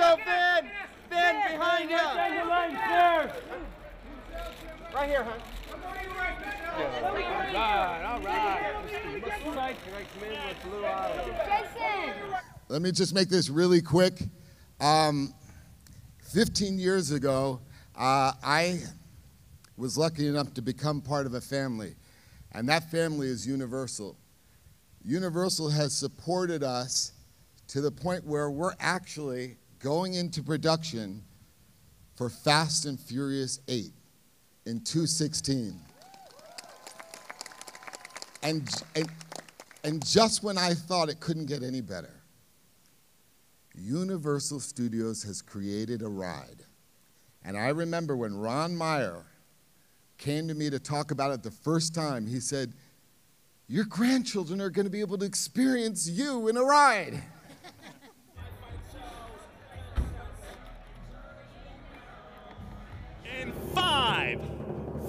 also, Finn! Finn, behind you! Right here, huh? Jason! Let me just make this really quick. 15 years ago, I was lucky enough to become part of a family, and that family is Universal. Universal has supported us to the point where we're actually going into production for Fast and Furious 8 in 2016. And just when I thought it couldn't get any better, Universal Studios has created a ride. And I remember when Ron Meyer came to me to talk about it the first time, he said, "Your grandchildren are going to be able to experience you in a ride." In 5,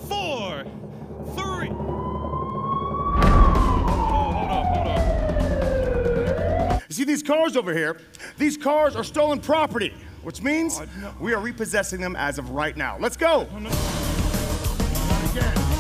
4, 3. Hold on. You see these cars over here? These cars are stolen property, which means we are repossessing them as of right now. Let's go. No. Not again.